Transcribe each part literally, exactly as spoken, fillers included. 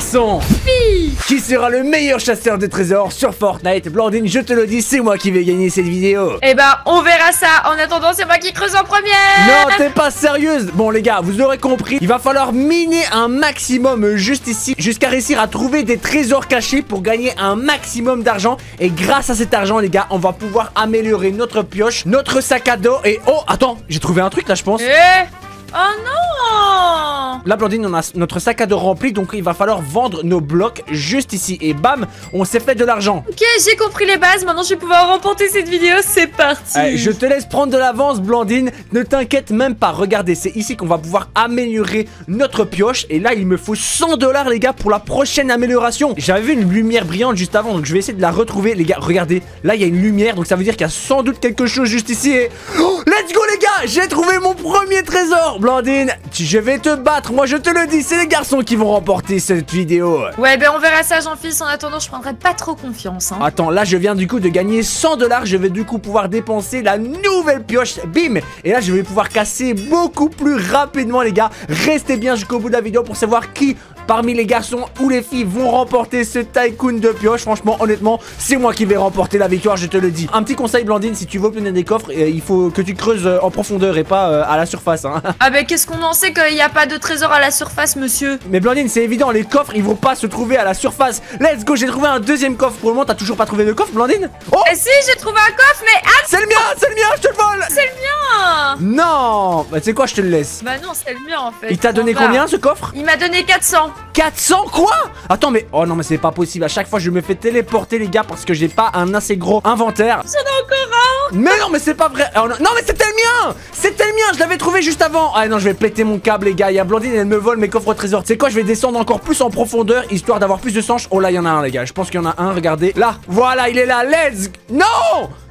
garçon. Fille. Qui sera le meilleur chasseur de trésors sur Fortnite? Blandine, je te le dis, c'est moi qui vais gagner cette vidéo. Eh ben, on verra ça. En attendant, c'est moi qui creuse en première. Non, t'es pas sérieuse. Bon, les gars, vous aurez compris. Il va falloir miner un maximum juste ici, jusqu'à réussir à trouver des trésors cachés pour gagner un maximum d'argent. Et grâce à cet argent, les gars, on va pouvoir améliorer notre pioche, notre sac à dos. Et oh, attends, j'ai trouvé un truc là, je pense. Eh oh non! Là, Blandine, on a notre sac à dos rempli, donc il va falloir vendre nos blocs juste ici. Et bam, on s'est fait de l'argent. Ok, j'ai compris les bases. Maintenant, je vais pouvoir remporter cette vidéo. C'est parti. Allez, je te laisse prendre de l'avance, Blandine. Ne t'inquiète même pas. Regardez, c'est ici qu'on va pouvoir améliorer notre pioche. Et là, il me faut cent dollars, les gars, pour la prochaine amélioration. J'avais vu une lumière brillante juste avant, donc je vais essayer de la retrouver. Les gars, regardez. Là, il y a une lumière, donc ça veut dire qu'il y a sans doute quelque chose juste ici. Et... oh, let's go, les gars! J'ai trouvé mon premier trésor! Blandine, je vais te battre, moi je te le dis, c'est les garçons qui vont remporter cette vidéo. Ouais, ben on verra ça, Jeanfils. En attendant, je prendrai pas trop confiance. Hein. Attends, là je viens du coup de gagner cent dollars, je vais du coup pouvoir dépenser la nouvelle pioche, bim. Et là je vais pouvoir casser beaucoup plus rapidement, les gars. Restez bien jusqu'au bout de la vidéo pour savoir qui parmi les garçons ou les filles vont remporter ce tycoon de pioche. Franchement, honnêtement, c'est moi qui vais remporter la victoire, je te le dis. Un petit conseil, Blandine, si tu veux obtenir des coffres, euh, il faut que tu creuses euh, en profondeur et pas euh, à la surface. Hein. Ah ben qu'est-ce qu'on en sait qu'il n'y a pas de trésor à la surface, monsieur? Mais Blandine, c'est évident, les coffres, ils vont pas se trouver à la surface. Let's go, j'ai trouvé un deuxième coffre. Pour le moment, t'as toujours pas trouvé de coffre, Blandine? Oh eh si, j'ai trouvé un coffre, mais... ah, c'est le mien, c'est le mien, je te le vole. C'est le mien. Non, bah tu sais quoi, je te le laisse. Bah non, c'est le mien en fait. Il t'a donné combien ce coffre? Il m'a donné quatre cents. quatre cents quoi? Attends mais... oh non mais c'est pas possible. À chaque fois je me fais téléporter les gars parce que j'ai pas un assez gros inventaire. J'en ai encore un. Mais non mais c'est pas vrai. Oh, non. Non mais c'était le mien. C'était le mien. Je l'avais trouvé juste avant. Ah non, je vais péter mon câble les gars. Il y a Blandine, elle me vole mes coffres au trésor. C'est quoi, je vais descendre encore plus en profondeur histoire d'avoir plus de sens. Oh là il y en a un les gars. Je pense qu'il y en a un. Regardez. Là. Voilà il est là. Let's... non.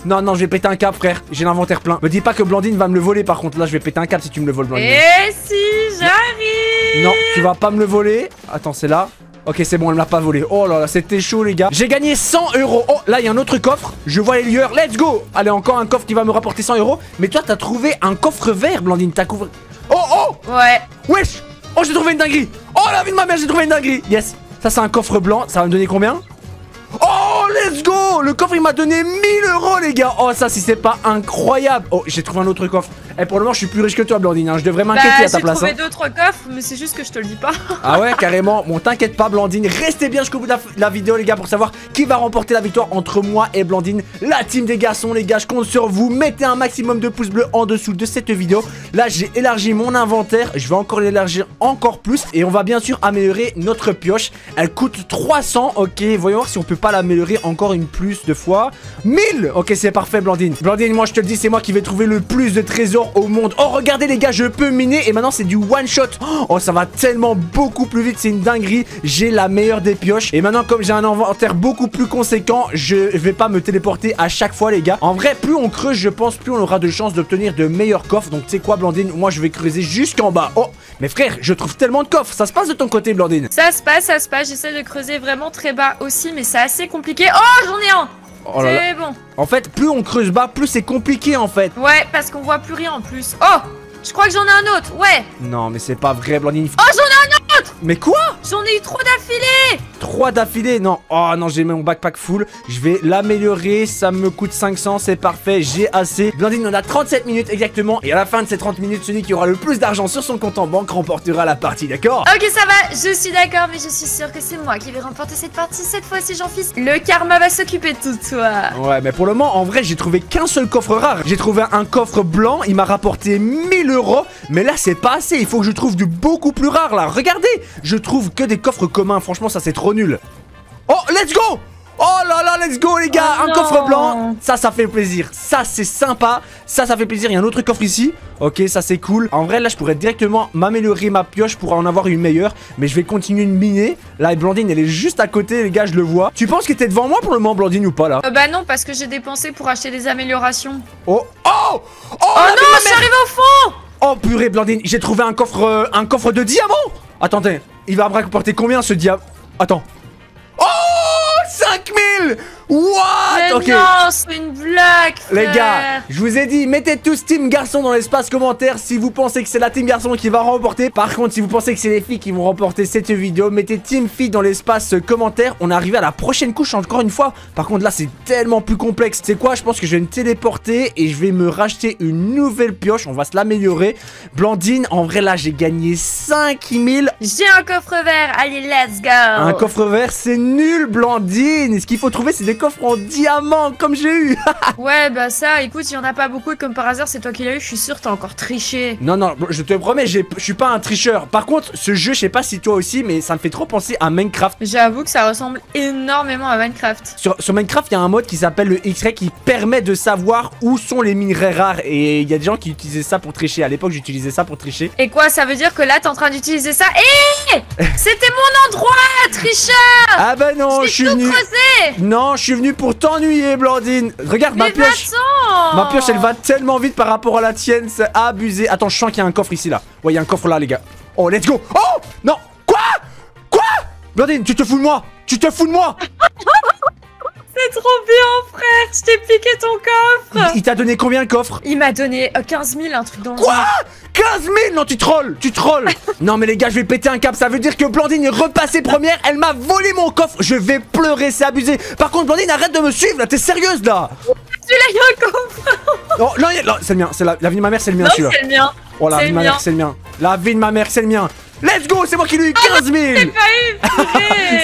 Non, non, je vais péter un câble, frère. J'ai l'inventaire plein. Me dis pas que Blandine va me le voler, par contre. Là, je vais péter un câble si tu me le voles, Blandine. Eh si, j'arrive. Non, tu vas pas me le voler. Attends, c'est là. Ok, c'est bon, elle me l'a pas volé. Oh là là, c'était chaud, les gars. J'ai gagné cent euros. Oh, là, il y a un autre coffre. Je vois les lueurs. Let's go. Allez, encore un coffre qui va me rapporter cent euros. Mais toi, t'as trouvé un coffre vert, Blandine. T'as couvert. Oh, oh. Ouais. Wesh. Oh, j'ai trouvé une dinguerie. Oh, la vie de ma mère, j'ai trouvé une dinguerie. Yes. Ça, c'est un coffre blanc. Ça va me donner combien? Oh, let's go. Le coffre, il m'a donné mille euros, les gars. Oh, ça, si c'est pas incroyable. Oh, j'ai trouvé un autre coffre. Et pour le moment, je suis plus riche que toi, Blandine. Hein. Je devrais m'inquiéter bah, à ta place. J'ai trouvé deux, trois coffres, mais c'est juste que je te le dis pas. Ah ouais, carrément. Bon, t'inquiète pas, Blandine. Restez bien jusqu'au bout de la, la vidéo, les gars, pour savoir qui va remporter la victoire entre moi et Blandine. La team des garçons, les gars, je compte sur vous. Mettez un maximum de pouces bleus en dessous de cette vidéo. Là, j'ai élargi mon inventaire. Je vais encore l'élargir encore plus. Et on va bien sûr améliorer notre pioche. Elle coûte trois cents. Ok, voyons voir si on peut pas l'améliorer encore une plus de fois. mille. Ok, c'est parfait, Blandine. Blandine, moi, je te le dis, c'est moi qui vais trouver le plus de trésors au monde. Oh, regardez, les gars, je peux miner. Et maintenant, c'est du one shot. Oh, ça va tellement beaucoup plus vite. C'est une dinguerie. J'ai la meilleure des pioches. Et maintenant, comme j'ai un inventaire beaucoup plus conséquent, je vais pas me téléporter à chaque fois, les gars. En vrai, plus on creuse, je pense, plus on aura de chances d'obtenir de meilleurs coffres. Donc, tu sais quoi, Blandine? Moi, je vais creuser jusqu'en bas. Oh, mais frère, je trouve tellement de coffres. Ça se passe de ton côté, Blandine? Ça se passe, ça se passe. J'essaie de creuser vraiment très bas aussi, mais ça assez compliqué. Oh, j'en ai un. Oh c'est bon. En fait, plus on creuse bas, plus c'est compliqué en fait. Ouais, parce qu'on voit plus rien en plus. Oh, je crois que j'en ai un autre. Ouais. Non, mais c'est pas vrai, Blandine. Oh, j'en ai un autre. Mais quoi? J'en ai eu trois d'affilée. Trois d'affilée? Non. Oh non, j'ai mis mon backpack full. Je vais l'améliorer. Ça me coûte cinq cents. C'est parfait. J'ai assez. Blandine, on a trente-sept minutes exactement. Et à la fin de ces trente minutes, celui qui aura le plus d'argent sur son compte en banque remportera la partie. D'accord? Ok, ça va. Je suis d'accord. Mais je suis sûr que c'est moi qui vais remporter cette partie. Cette fois-ci, Jeanfils. Le karma va s'occuper de tout, toi. Ouais, mais pour le moment, en vrai, j'ai trouvé qu'un seul coffre rare. J'ai trouvé un coffre blanc. Il m'a rapporté mille euros. Mais là, c'est pas assez. Il faut que je trouve du beaucoup plus rare là. Regardez. Je trouve que des coffres communs. Franchement, ça, c'est trop nul. Oh, let's go! Oh là là, let's go les gars, oh un non. coffre blanc. Ça, ça fait plaisir, ça c'est sympa. Ça, ça fait plaisir, il y a un autre coffre ici. Ok, ça c'est cool, en vrai là je pourrais directement m'améliorer ma pioche pour en avoir une meilleure. Mais je vais continuer de miner. Là, Blandine, elle est juste à côté les gars, je le vois. Tu penses que t'es devant moi pour le moment, Blandine, ou pas là? euh, Bah non, parce que j'ai dépensé pour acheter des améliorations. Oh, oh, oh, oh non, je suis arrivé au fond. Oh purée, Blandine, j'ai trouvé un coffre, euh, un coffre de diamant. Attendez, il va me rapporter combien ce diamant? Attends. Oh, cinq mille. mille. What? Okay. Non, c'est une blague, frère. Les gars, je vous ai dit, mettez tous team garçon dans l'espace commentaire si vous pensez que c'est la team garçon qui va remporter. Par contre, si vous pensez que c'est les filles qui vont remporter cette vidéo, mettez team filles dans l'espace commentaire. On est arrivé à la prochaine couche encore une fois. Par contre, là, c'est tellement plus complexe. C'est quoi? Je pense que je vais me téléporter et je vais me racheter une nouvelle pioche. On va se l'améliorer. Blandine, en vrai, là, j'ai gagné cinq mille. J'ai un coffre vert. Allez, let's go. Un coffre vert, c'est nul, Blandine. Ce qu'il faut trouver, c'est des coffres en diamant, comme j'ai eu. Ouais, bah ça, écoute, il y en a pas beaucoup. Et comme par hasard, c'est toi qui l'as eu. Je suis sûr, t'as encore triché. Non, non, je te promets, je suis pas un tricheur. Par contre, ce jeu, je sais pas si toi aussi, mais ça me fait trop penser à Minecraft. J'avoue que ça ressemble énormément à Minecraft. Sur, sur Minecraft, il y a un mode qui s'appelle le X-Ray qui permet de savoir où sont les minerais rares. Et il y a des gens qui utilisaient ça pour tricher. À l'époque, j'utilisais ça pour tricher. Et quoi, ça veut dire que là, t'es en train d'utiliser ça? Hé, c'était mon endroit, tricheur. Ah bah non, je suis venu. Non, je suis venu pour t'ennuyer, Blandine. Regarde mais ma pioche. Ma pioche, elle va tellement vite par rapport à la tienne, c'est abusé. Attends, je sens qu'il y a un coffre ici, là. Ouais, il y a un coffre là, les gars. Oh, let's go. Oh, non. Quoi? Quoi? Blandine, tu te fous de moi. Tu te fous de moi. C'est trop bien, frère. Je t'ai piqué ton coffre. Il t'a donné combien, le coffre? Il m'a donné quinze mille, un truc dans le... Quoi? quinze mille? Non, tu trolls, tu trolls. Non, mais les gars, je vais péter un câble. Ça veut dire que Blandine est repassée première. Elle m'a volé mon coffre. Je vais pleurer, c'est abusé. Par contre, Blandine, arrête de me suivre, là. T'es sérieuse, là? Celui-là, il y a un coffre. Non, non, non, c'est le mien. C'est la, la vie de ma mère, c'est le mien, celui-là. C'est le mien. Oh, la vie de ma mère, c'est le mien. La vie de ma mère, c'est le mien. Let's go, c'est moi qui lui ai eu quinze mille.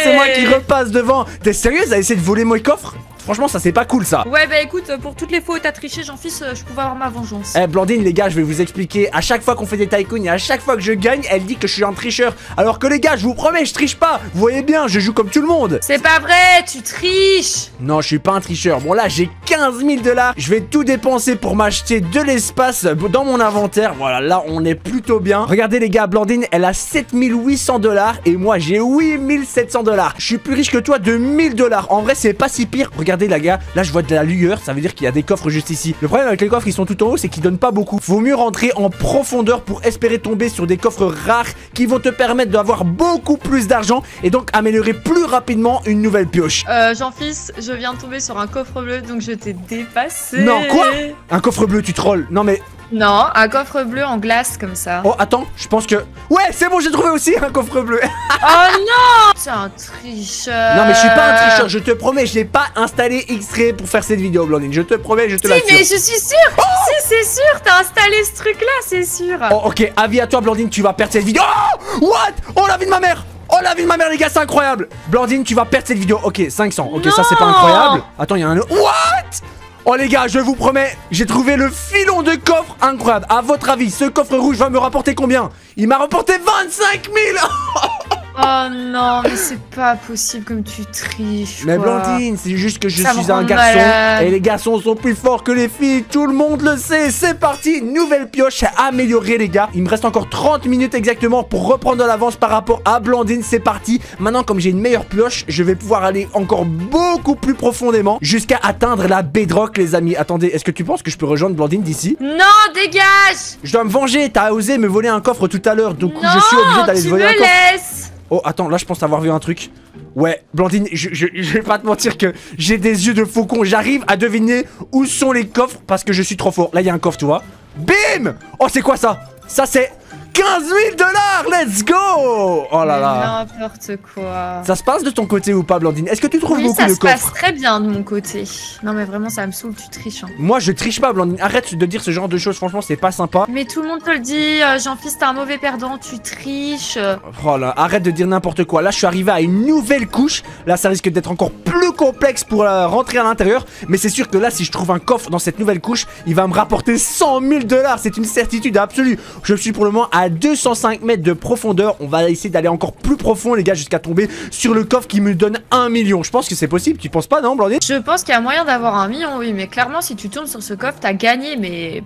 C'est moi qui repasse devant. T'es sérieuse à essayer de voler mon coffre? Franchement, ça c'est pas cool ça. Ouais, bah écoute, pour toutes les fois où t'as triché, Jeanfils, je pouvais avoir ma vengeance. Eh, Blandine, les gars, je vais vous expliquer. À chaque fois qu'on fait des tycoons et à chaque fois que je gagne, elle dit que je suis un tricheur. Alors que les gars, je vous promets, je triche pas. Vous voyez bien, je joue comme tout le monde. C'est pas vrai, tu triches. Non, je suis pas un tricheur. Bon, là, j'ai quinze mille dollars. Je vais tout dépenser pour m'acheter de l'espace dans mon inventaire. Voilà, là, on est plutôt bien. Regardez, les gars, Blandine, elle a sept mille huit cents dollars et moi, j'ai huit mille sept cents dollars. Je suis plus riche que toi de mille dollars. En vrai, c'est pas si pire. Regardez. Regardez les gars, là je vois de la lueur, ça veut dire qu'il y a des coffres juste ici. Le problème avec les coffres, ils sont tout en haut, c'est qu'ils donnent pas beaucoup. Vaut mieux rentrer en profondeur pour espérer tomber sur des coffres rares qui vont te permettre d'avoir beaucoup plus d'argent et donc améliorer plus rapidement une nouvelle pioche. Euh, Jeanfils, je viens de tomber sur un coffre bleu, donc je t'ai dépassé. Non, quoi? Un coffre bleu, tu trolls? Non mais... Non, un coffre bleu en glace comme ça. Oh, attends, je pense que... Ouais, c'est bon, j'ai trouvé aussi un coffre bleu. Oh non! C'est un tricheur. Non mais je suis pas un tricheur, je te promets, je n'ai pas installé X-Ray pour faire cette vidéo, Blandine. Je te promets, je te l'assure. Si, mais je suis sûre. Oh, si, c'est sûr, t'as installé ce truc-là, c'est sûr. Oh, ok, avis à toi, Blandine, tu vas perdre cette vidéo. Oh, what? Oh, la vie de ma mère. Oh, la vie de ma mère, les gars, c'est incroyable. Blandine, tu vas perdre cette vidéo. Ok, cinq cents, ok, non. Ça c'est pas incroyable. Attends, il y a un... What? Oh les gars, je vous promets, j'ai trouvé le filon de coffre incroyable. À votre avis, ce coffre rouge va me rapporter combien? Il m'a rapporté vingt-cinq mille. Oh non, mais c'est pas possible comme tu triches. Mais quoi. Blandine, c'est juste que je ça suis un garçon malade. Et les garçons sont plus forts que les filles, tout le monde le sait. C'est parti, nouvelle pioche à améliorer les gars. Il me reste encore trente minutes exactement pour reprendre de l'avance par rapport à Blandine. C'est parti, maintenant comme j'ai une meilleure pioche, je vais pouvoir aller encore beaucoup plus profondément jusqu'à atteindre la Bedrock les amis. Attendez, est-ce que tu penses que je peux rejoindre Blandine d'ici? Non, dégage. Je dois me venger, t'as osé me voler un coffre tout à l'heure. Donc non, je suis obligé d'aller voler un coffre. Laisse. Oh, attends, là, je pense avoir vu un truc. Ouais, Blandine, je, je, je vais pas te mentir que j'ai des yeux de faucon. J'arrive à deviner où sont les coffres parce que je suis trop fort. Là, il y a un coffre, tu vois. Bim! Oh, c'est quoi ça? Ça, c'est quinze mille dollars! Let's go! Oh là là. N'importe quoi. Ça se passe de ton côté ou pas, Blandine? Est-ce que tu trouves oui, beaucoup de coffres? Ça se passe très bien de mon côté. Non, mais vraiment, ça me saoule, tu triches. Hein. Moi, je triche pas, Blandine. Arrête de dire ce genre de choses, franchement, c'est pas sympa. Mais tout le monde te le dit, euh, Jeanfils, t'es un mauvais perdant, tu triches. Oh là, arrête de dire n'importe quoi. Là, je suis arrivé à une nouvelle couche. Là, ça risque d'être encore plus complexe pour euh, rentrer à l'intérieur. Mais c'est sûr que là, si je trouve un coffre dans cette nouvelle couche, il va me rapporter cent mille dollars. C'est une certitude absolue. Je suis pour le moment à à deux cent cinq mètres de profondeur. On va essayer d'aller encore plus profond les gars jusqu'à tomber sur le coffre qui me donne un million. Je pense que c'est possible, tu penses pas non Blandine? Je pense qu'il y a moyen d'avoir un million oui, mais clairement si tu tombes sur ce coffre t'as gagné mais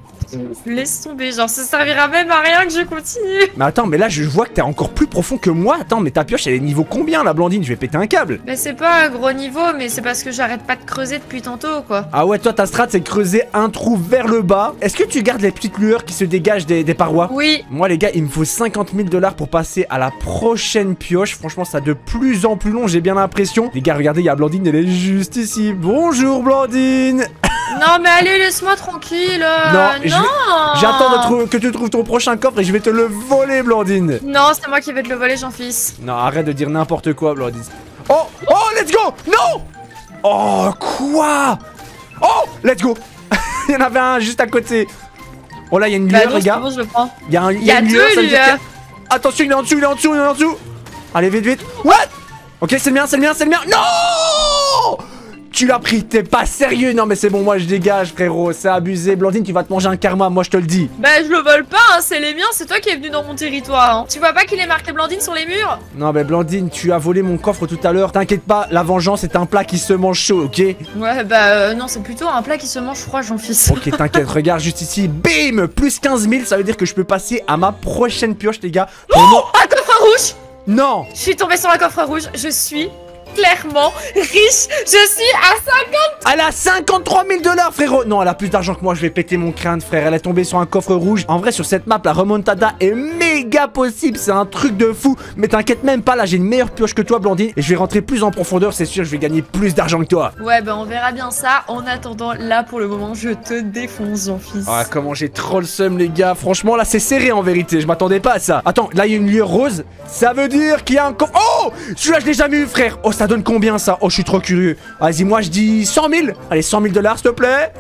laisse tomber genre ça servira même à rien que je continue. Mais attends mais là je vois que t'es encore plus profond que moi. Attends mais ta pioche elle est niveau combien la Blandine? Je vais péter un câble. Mais c'est pas un gros niveau mais c'est parce que j'arrête pas de creuser depuis tantôt, quoi. Ah ouais, toi ta strat c'est creuser un trou vers le bas. Est-ce que tu gardes les petites lueurs qui se dégagent des, des parois? Oui. Moi les gars, il me faut cinquante mille dollars pour passer à la prochaine pioche. Franchement, ça de plus en plus long, j'ai bien l'impression. Les gars, regardez, il y a Blandine, elle est juste ici. Bonjour Blandine. Non mais allez, laisse-moi tranquille. Non, non. J'attends que tu trouves ton prochain coffre et je vais te le voler, Blandine. Non, c'est moi qui vais te le voler, Jeanfils. Non, arrête de dire n'importe quoi, Blandine. Oh, oh, let's go. Non. Oh, quoi. Oh, let's go. Il y en avait un juste à côté. Oh là, il y a une lueur, bah, les gars. Bon, je le prends. Il y a, un, il y a, il y a une deux lueurs, lueurs. Que... Attention, il est en dessous, il est en dessous, il est en dessous. Allez, vite, vite. What. Ok, c'est le mien, c'est le mien, c'est le mien. Non. Tu l'as pris, t'es pas sérieux. Non mais c'est bon, moi je dégage, frérot. C'est abusé. Blandine, tu vas te manger un karma, moi je te le dis. Bah je le vole pas, hein, c'est les miens. C'est toi qui es venu dans mon territoire, hein. Tu vois pas qu'il est marqué Blandine sur les murs? Non mais Blandine, tu as volé mon coffre tout à l'heure. T'inquiète pas, la vengeance est un plat qui se mange chaud, ok? Ouais bah euh, non, c'est plutôt un plat qui se mange froid, Jeanfils. Ok, t'inquiète, regarde juste ici. Bim. Plus quinze mille, ça veut dire que je peux passer à ma prochaine pioche, les gars. Oh, oh, un coffre rouge. Non. Je suis tombée sur un coffre rouge, je suis... clairement riche, je suis à cinquante. Elle a cinquante-trois mille dollars, frérot. Non, elle a plus d'argent que moi, je vais péter mon crâne, frère. Elle est tombée sur un coffre rouge. En vrai, sur cette map, la remontada est méga possible. C'est un truc de fou. Mais t'inquiète même pas, là j'ai une meilleure pioche que toi, Blandine. Et je vais rentrer plus en profondeur, c'est sûr, je vais gagner plus d'argent que toi. Ouais, bah on verra bien ça. En attendant, là pour le moment, je te défonce, Jeanfils. Ah, comment j'ai trop le seum, les gars. Franchement, là c'est serré en vérité, je m'attendais pas à ça. Attends, là il y a une lueur rose. Ça veut dire qu'il y a un... Oh, celui-là je l'ai jamais eu, frère. Oh, ça donne combien ça? Oh, je suis trop curieux. Vas-y, moi je dis cent mille. Allez, cent mille dollars, s'il te plaît.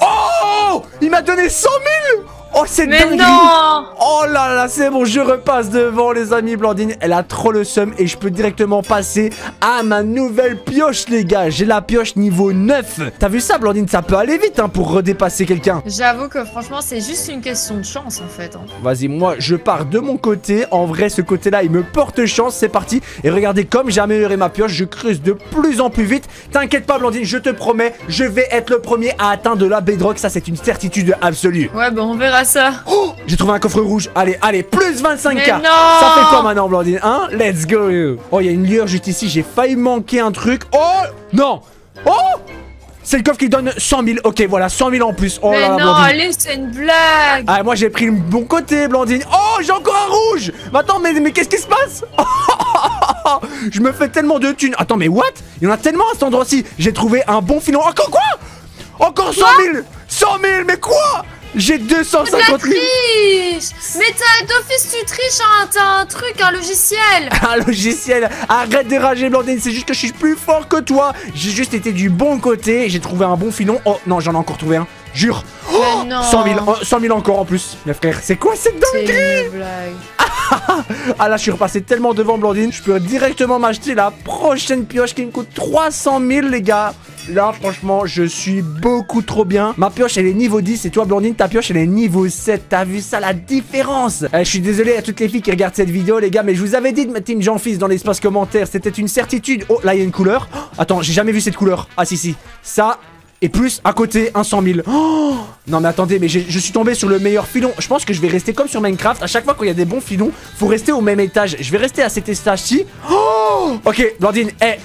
Oh, il m'a donné cent mille. Oh, c'est dingue. Non. Oh là là, c'est bon, je repasse devant, les amis. Blandine, elle a trop le seum et je peux directement passer à ma nouvelle pioche, les gars. J'ai la pioche niveau neuf. T'as vu ça, Blandine? Ça peut aller vite, hein, pour redépasser quelqu'un. J'avoue que franchement, c'est juste une question de chance, en fait, hein. Vas-y, moi, je pars de mon côté. En vrai, ce côté-là, il me porte chance. C'est parti. Et regardez, comme j'ai amélioré ma pioche, je creuse de plus en plus vite. T'inquiète pas, Blandine, je te promets, je vais être le premier à atteindre la Bedrock. Ça, c'est une certitude absolue. Ouais, bah, on verra ça. Oh, j'ai trouvé un coffre rouge. Allez, allez, plus vingt-cinq mille. Ça fait quoi maintenant, Blandine, hein? Let's go. Oh, il y a une lueur juste ici. J'ai failli manquer un truc. Oh, non. Oh, c'est le coffre qui donne cent mille. Ok, voilà, cent mille en plus. Oh, mais là, non, Blandine, allez, c'est une blague. Ah, moi, j'ai pris le bon côté, Blandine. Oh, j'ai encore un rouge. Mais attends, mais, mais qu'est-ce qui se passe? Je me fais tellement de thunes. Attends, mais what? Il y en a tellement à cet endroit-ci. J'ai trouvé un bon filon. Encore quoi? Encore cent mille. cent mille, mais quoi? J'ai deux cent cinquante mille. Mais d'office tu triches, hein, t'as un truc, un logiciel. Un logiciel. Arrête de rager, Blandine, c'est juste que je suis plus fort que toi. J'ai juste été du bon côté, j'ai trouvé un bon filon. Oh non, j'en ai encore trouvé un, jure. Oh, non. cent mille, cent mille encore en plus. Mais frère, c'est quoi cette dinguerie? Ah là, je suis repassé tellement devant, Blandine. Je peux directement m'acheter la prochaine pioche qui me coûte trois cent mille, les gars. Là, franchement, je suis beaucoup trop bien. Ma pioche, elle est niveau dix. Et toi, Blandine, ta pioche, elle est niveau sept. T'as vu ça, la différence? eh, Je suis désolé à toutes les filles qui regardent cette vidéo, les gars. Mais je vous avais dit de mettre Team Jeanfils dans l'espace commentaire. C'était une certitude. Oh, là, il y a une couleur. Oh, attends, j'ai jamais vu cette couleur. Ah, si, si. Ça... Et plus, à côté, un cent mille. Oh, non mais attendez, mais je suis tombé sur le meilleur filon. Je pense que je vais rester comme sur Minecraft. À chaque fois qu'il y a des bons filons, faut rester au même étage. Je vais rester à cet étage-ci. Oh, ok, Blandine, eh hey.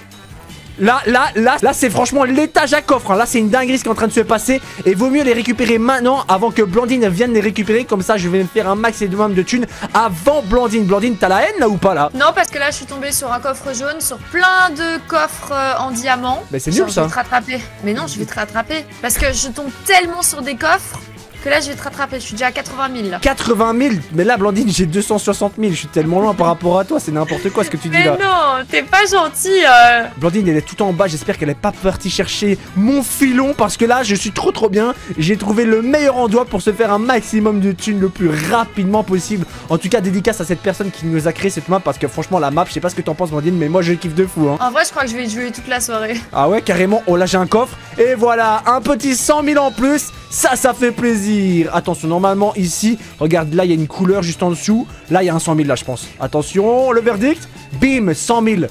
Là, là, là, là, c'est franchement l'étage à coffre, hein. Là, c'est une dinguerie ce qui est en train de se passer. Et vaut mieux les récupérer maintenant avant que Blandine vienne les récupérer. Comme ça, je vais me faire un maximum de thunes avant Blandine. Blandine, t'as la haine là ou pas là? Non, parce que là, je suis tombée sur un coffre jaune, sur plein de coffres euh, en diamant. Mais c'est nul ça. Je vais te rattraper. Mais non, je vais te rattraper. Parce que je tombe tellement sur des coffres que là, je vais te rattraper. Je suis déjà à quatre-vingt mille là. quatre-vingt mille? Mais là, Blandine, j'ai deux cent soixante mille. Je suis tellement loin par rapport à toi. C'est n'importe quoi ce que tu dis là. Mais non, t'es pas gentil. Euh... Blandine, elle est tout en bas. J'espère qu'elle est pas partie chercher mon filon parce que là, je suis trop trop bien. J'ai trouvé le meilleur endroit pour se faire un maximum de thunes le plus rapidement possible. En tout cas, dédicace à cette personne qui nous a créé cette map parce que franchement, la map, je sais pas ce que t'en penses, Blandine, mais moi, je kiffe de fou, hein. En vrai, je crois que je vais jouer toute la soirée. Ah ouais, carrément. Oh là, j'ai un coffre. Et voilà, un petit cent mille en plus. Ça, ça fait plaisir. Attention, normalement ici, regarde, là il y a une couleur juste en dessous. Là il y a un cent mille là, je pense. Attention, le verdict. Bim, cent mille.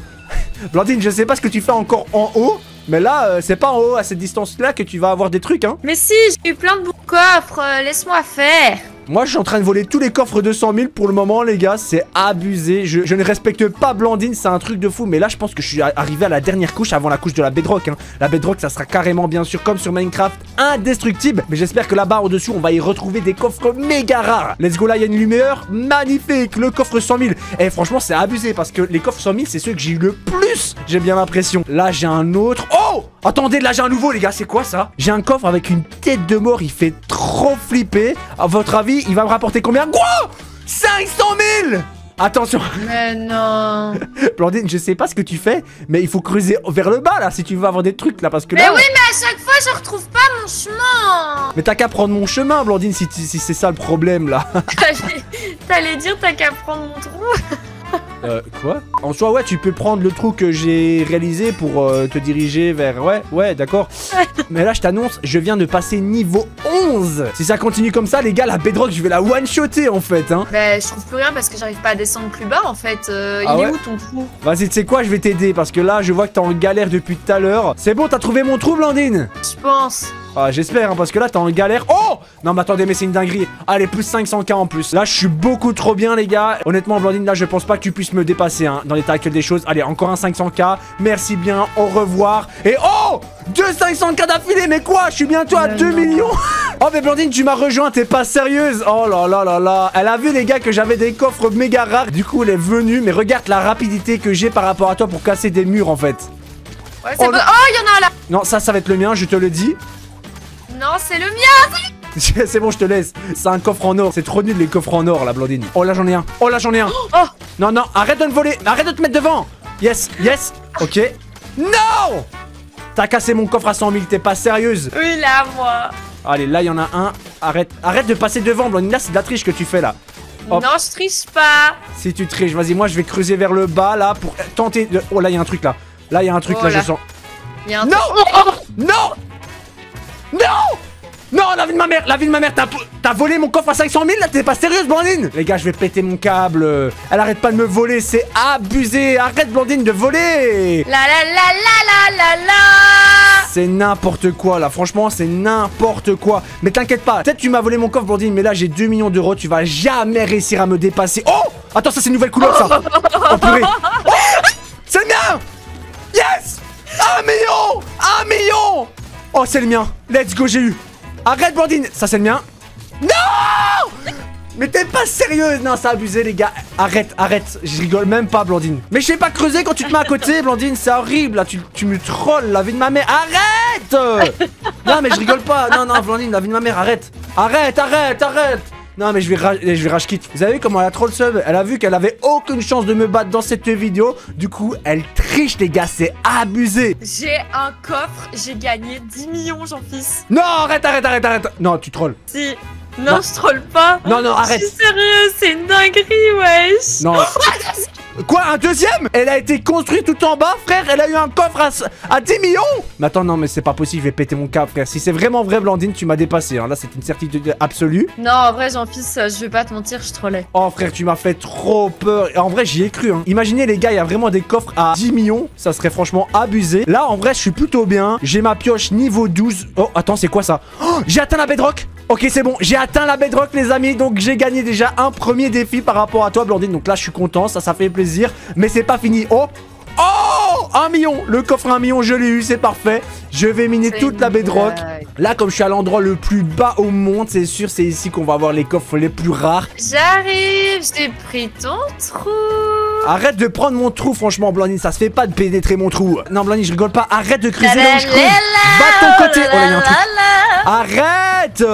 Blandine, je sais pas ce que tu fais encore en haut, mais là euh, c'est pas en haut à cette distance là que tu vas avoir des trucs, hein. Mais si, j'ai eu plein de bons coffres, euh, laisse-moi faire. Moi, je suis en train de voler tous les coffres de cent mille pour le moment, les gars. C'est abusé. Je, je ne respecte pas Blandine. C'est un truc de fou. Mais là, je pense que je suis arrivé à la dernière couche avant la couche de la Bedrock. Hein. La Bedrock, ça sera carrément, bien sûr, comme sur Minecraft, indestructible. Mais j'espère que là-bas, au-dessus, on va y retrouver des coffres méga rares. Let's go, là, il y a une lumière magnifique. Le coffre cent mille. Et franchement, c'est abusé parce que les coffres cent mille, c'est ceux que j'ai eu le plus. J'ai bien l'impression. Là, j'ai un autre. Oh! Attendez, là, j'ai un nouveau, les gars. C'est quoi ça? J'ai un coffre avec une tête de mort. Il fait trop flipper. À votre avis, il va me rapporter combien? Quoi? cinq cent mille! Attention. Mais non. Blandine, je sais pas ce que tu fais, mais il faut creuser vers le bas là si tu veux avoir des trucs là parce que. Mais là, oui, mais à chaque fois je retrouve pas mon chemin. Mais t'as qu'à prendre mon chemin, Blandine, si, si c'est ça le problème là. T'allais dire t'as qu'à prendre mon trou. Euh, quoi? En soi, ouais, tu peux prendre le trou que j'ai réalisé pour euh, te diriger vers... Ouais, ouais, d'accord. Mais là, je t'annonce, je viens de passer niveau onze. Si ça continue comme ça, les gars, la Bedrock, je vais la one-shotter, en fait, hein. Bah, je trouve plus rien parce que j'arrive pas à descendre plus bas, en fait. Euh, ah il ouais. est où, ton trou? Vas-y, tu sais quoi, je vais t'aider parce que là, je vois que t'es en galère depuis tout à l'heure. C'est bon, t'as trouvé mon trou, Blandine? Je pense. Ah, j'espère, hein, parce que là, t'es en galère. Oh! Non, mais attendez, mais c'est une dinguerie. Allez, plus cinq cents K en plus. Là, je suis beaucoup trop bien, les gars. Honnêtement, Blandine, là, je pense pas que tu puisses me dépasser, hein, dans l'état actuel des choses. Allez, encore un cinq cents K. Merci bien, au revoir. Et oh! Deux cinq cents K d'affilée, mais quoi? Je suis bientôt à deux millions. Oh, mais Blandine, tu m'as rejoint, t'es pas sérieuse. Oh là là là là. Elle a vu, les gars, que j'avais des coffres méga rares. Du coup, elle est venue, mais regarde la rapidité que j'ai par rapport à toi pour casser des murs, en fait. Ouais, c'est bon. Oh, y'en a un là. Non, ça, ça va être le mien, je te le dis. Non, c'est le mien. C'est bon, je te laisse. C'est un coffre en or. C'est trop nul les coffres en or, la Blandine. Oh là, j'en ai un. Oh là, j'en ai un. Oh non, non, arrête de me voler. Arrête de te mettre devant. Yes, yes. Ok. Non. T'as cassé mon coffre à cent mille. T'es pas sérieuse. Oui, là, moi. Allez, là, il y en a un. Arrête. Arrête de passer devant, Blandine. Là, c'est de la triche que tu fais, là. Hop. Non, je triche pas. Si tu triches, vas-y, moi, je vais creuser vers le bas, là, pour tenter de. Oh là, il y a un truc, là. Là, il y a un truc, oh, là, là, je sens. Y a un non oh non. Non. Non, la vie de ma mère, la vie de ma mère, t'as volé mon coffre à cinq cent mille là, t'es pas sérieuse, Blandine? Les gars, je vais péter mon câble. Elle arrête pas de me voler, c'est abusé. Arrête, Blandine, de voler. La la la la la la la. C'est n'importe quoi là, franchement, c'est n'importe quoi. Mais t'inquiète pas, peut-être tu m'as volé mon coffre, Blandine, mais là j'ai deux millions d'euros, tu vas jamais réussir à me dépasser. Oh, attends, ça c'est une nouvelle couleur ça. Oh, purée. Oh, c'est le mien. Yes. Un million. Un million. Oh, c'est le mien. Let's go, j'ai eu. Arrête, Blandine. Ça, c'est le mien. Non. Mais t'es pas sérieuse. Non, ça a abusé, les gars. Arrête, arrête. Je rigole même pas, Blandine. Mais je sais pas creuser quand tu te mets à côté, Blandine. C'est horrible. Là, tu, tu me trolles, la vie de ma mère. Arrête. Non, mais je rigole pas. Non, non, Blandine, la vie de ma mère. Arrête. Arrête, arrête, arrête. Non, mais je vais, je vais rage quitte. Vous avez vu comment elle a troll sub? Elle a vu qu'elle avait aucune chance de me battre dans cette vidéo. Du coup, elle triche, les gars. C'est abusé. J'ai un coffre. J'ai gagné dix millions, Jeanfils. Non, arrête, arrête, arrête, arrête. Non, tu trolles. Si. Non, non, je troll pas. Non, non, arrête. Je suis sérieux. C'est une dinguerie, wesh. Non. Quoi, un deuxième? Elle a été construite tout en bas, frère. Elle a eu un coffre à, à dix millions. Mais attends, non, mais c'est pas possible. Je vais péter mon câble, frère. Si c'est vraiment vrai, Blandine, tu m'as dépassé, hein. Là, c'est une certitude absolue. Non, en vrai, Jeanfils, je vais pas te mentir, je trollais. Oh, frère, tu m'as fait trop peur. En vrai, j'y ai cru, hein. Imaginez, les gars, il y a vraiment des coffres à dix millions. Ça serait franchement abusé. Là, en vrai, je suis plutôt bien. J'ai ma pioche niveau douze. Oh, attends, c'est quoi ça? Oh, j'ai atteint la Bedrock. Ok, c'est bon, j'ai atteint la Bedrock, les amis. Donc j'ai gagné déjà un premier défi par rapport à toi, Blandine. Donc là, je suis content, ça, ça fait plaisir. Mais c'est pas fini. Oh, oh, un million. Le coffre un million, je l'ai eu, c'est parfait. Je vais miner toute la Bedrock. Là, comme je suis à l'endroit le plus bas au monde, c'est sûr, c'est ici qu'on va avoir les coffres les plus rares. J'arrive, je t'ai pris ton trou. Arrête de prendre mon trou, franchement, Blandine, ça se fait pas de pénétrer mon trou. Non, Blandine, je rigole pas. Arrête de creuser là où je creuse. Va de ton côté. Oh là, y a un truc. Arrête!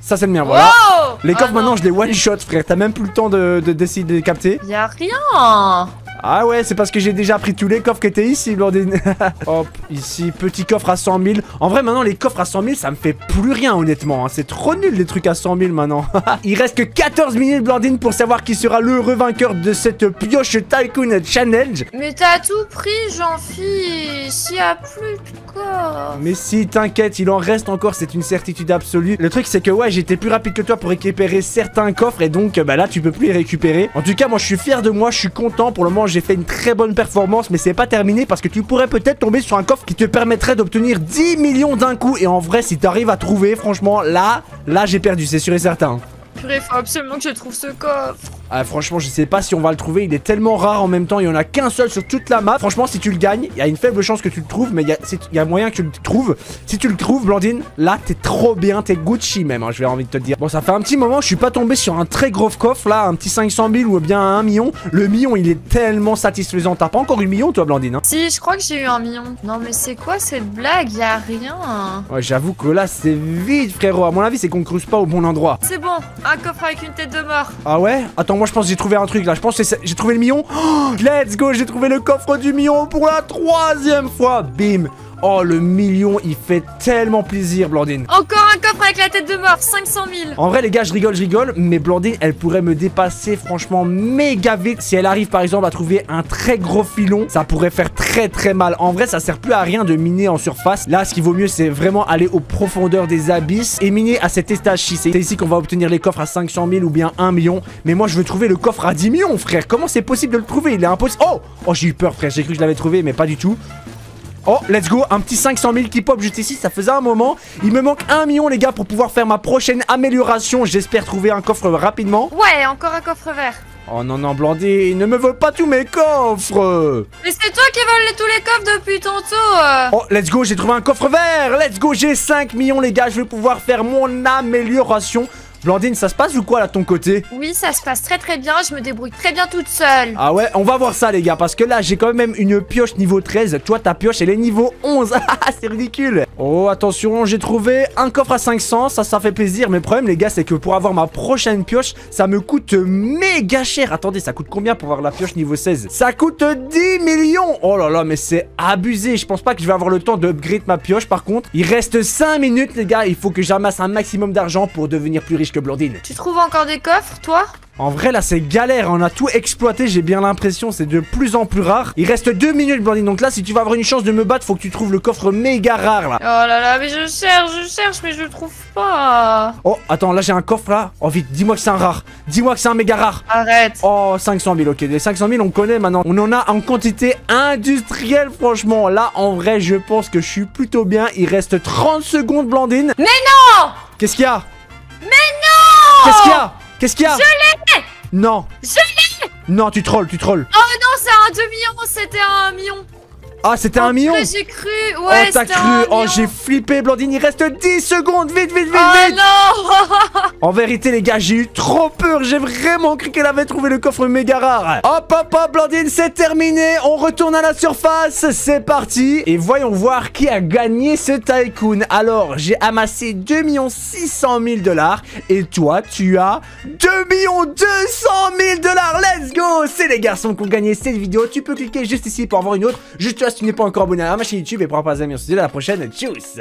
Ça, c'est le mien, voilà. Wow. Les coffres, oh, maintenant, je les one-shot, frère. T'as même plus le temps de, de, d'essayer de les capter. Y'a rien. Ah ouais, c'est parce que j'ai déjà pris tous les coffres qui étaient ici, Blandine. Hop, ici, petit coffre à cent mille. En vrai, maintenant, les coffres à cent mille, ça me fait plus rien, honnêtement. C'est trop nul, les trucs à cent mille, maintenant. Il reste que quatorze minutes, Blandine, pour savoir qui sera le vainqueur de cette pioche Tycoon Challenge. Mais t'as tout pris, Jeanfils. S'il y a plus de coffres. Mais si, t'inquiète, il en reste encore. C'est une certitude absolue. Le truc, c'est que, ouais, j'étais plus rapide que toi pour récupérer certains coffres. Et donc, bah là, tu peux plus les récupérer. En tout cas, moi, je suis fier de moi. Je suis content pour le moment. J'ai fait une très bonne performance, mais c'est pas terminé parce que tu pourrais peut-être tomber sur un coffre qui te permettrait d'obtenir dix millions d'un coup. Et en vrai, si t'arrives à trouver, franchement, là, là, j'ai perdu, c'est sûr et certain. Purée, faut absolument que je trouve ce coffre. Ah, franchement, je sais pas si on va le trouver. Il est tellement rare en même temps. Il y en a qu'un seul sur toute la map. Franchement, si tu le gagnes, il y a une faible chance que tu le trouves, mais il y a, il y a moyen que tu le trouves. Si tu le trouves, Blandine, là, t'es trop bien. T'es Gucci même, hein, je vais avoir envie de te le dire. Bon, ça fait un petit moment. Je suis pas tombé sur un très gros coffre là, un petit cinq cent mille ou bien un million. Le million, il est tellement satisfaisant. T'as pas encore eu million, toi, Blandine, hein? Si, je crois que j'ai eu un million. Non, mais c'est quoi cette blague? Il y a rien. Ouais, j'avoue que là, c'est vide, frérot. À mon avis, c'est qu'on creuse pas au bon endroit. C'est bon, un coffre avec une tête de mort. Ah ouais? Attends. Moi je pense que j'ai trouvé un truc là, je pense que j'ai trouvé le million. Oh, let's go, j'ai trouvé le coffre du million pour la troisième fois. Bim. Oh, le million, il fait tellement plaisir, Blandine. Encore un coffre avec la tête de mort, cinq cent mille. En vrai, les gars, je rigole, je rigole, mais Blandine, elle pourrait me dépasser, franchement, méga vite. Si elle arrive, par exemple, à trouver un très gros filon, ça pourrait faire très, très mal. En vrai, ça sert plus à rien de miner en surface. Là, ce qu'il vaut mieux, c'est vraiment aller aux profondeurs des abysses et miner à cet étage six. C'est ici qu'on va obtenir les coffres à cinq cent mille ou bien un million. Mais moi, je veux trouver le coffre à dix millions, frère. Comment c'est possible de le trouver? Il est impossible. Oh, oh, j'ai eu peur, frère. J'ai cru que je l'avais trouvé, mais pas du tout. Oh, let's go, un petit cinq cent mille qui pop juste ici, ça faisait un moment. Il me manque un million, les gars, pour pouvoir faire ma prochaine amélioration. J'espère trouver un coffre rapidement. Ouais, encore un coffre vert. Oh non, non, Blandine, ne me vole pas tous mes coffres. Mais c'est toi qui voles les, tous les coffres depuis tantôt. euh. Oh, let's go, j'ai trouvé un coffre vert. Let's go, j'ai cinq millions, les gars, je vais pouvoir faire mon amélioration. Blandine, ça se passe ou quoi là de ton côté? Oui, ça se passe très très bien, je me débrouille très bien toute seule. Ah ouais, on va voir ça les gars, parce que là j'ai quand même une pioche niveau treize. Toi ta pioche elle est niveau onze. C'est ridicule. Oh attention, j'ai trouvé un coffre à cinq cents, ça ça fait plaisir. Mais le problème les gars, c'est que pour avoir ma prochaine pioche, ça me coûte méga cher. Attendez, ça coûte combien pour avoir la pioche niveau seize? Ça coûte dix millions. Oh là là, mais c'est abusé. Je pense pas que je vais avoir le temps d'upgrade ma pioche. Par contre, il reste cinq minutes les gars. Il faut que j'amasse un maximum d'argent pour devenir plus riche que Blandine. Tu trouves encore des coffres, toi? En vrai, là, c'est galère. On a tout exploité. J'ai bien l'impression. C'est de plus en plus rare. Il reste deux minutes, Blandine. Donc là, si tu vas avoir une chance de me battre, faut que tu trouves le coffre méga rare, là. Oh là là, mais je cherche, je cherche, mais je le trouve pas. Oh, attends, là, j'ai un coffre, là. Oh, vite, dis-moi que c'est un rare. Dis-moi que c'est un méga rare. Arrête. Oh, cinq cent mille, ok. Les cinq cent mille, on connaît maintenant. On en a en quantité industrielle, franchement. Là, en vrai, je pense que je suis plutôt bien. Il reste trente secondes, Blandine. Mais non! Qu'est-ce qu'il y a? Mais non! Qu'est-ce qu'il y a? Qu'est-ce qu'il y a? Je l'ai! Non. Je l'ai! Non, tu trolls, tu trolls. Oh non, c'est un deux millions, c'était un million. Ah, c'était un million? J'ai cru, ouais. Oh, t'as cru. Oh, j'ai flippé, Blandine. Il reste dix secondes. Vite, vite, vite, oh, vite. Non. En vérité, les gars, j'ai eu trop peur. J'ai vraiment cru qu'elle avait trouvé le coffre méga rare. Hop, hop, hop, Blandine, c'est terminé. On retourne à la surface. C'est parti. Et voyons voir qui a gagné ce tycoon. Alors, j'ai amassé deux millions six cent mille dollars. Et toi, tu as deux millions deux cent mille dollars. Let's go. C'est les garçons qui ont gagné cette vidéo. Tu peux cliquer juste ici pour en voir une autre. Juste tu as si tu n'es pas encore abonné à ma chaîne YouTube et pour en passer à la prochaine, tchuss!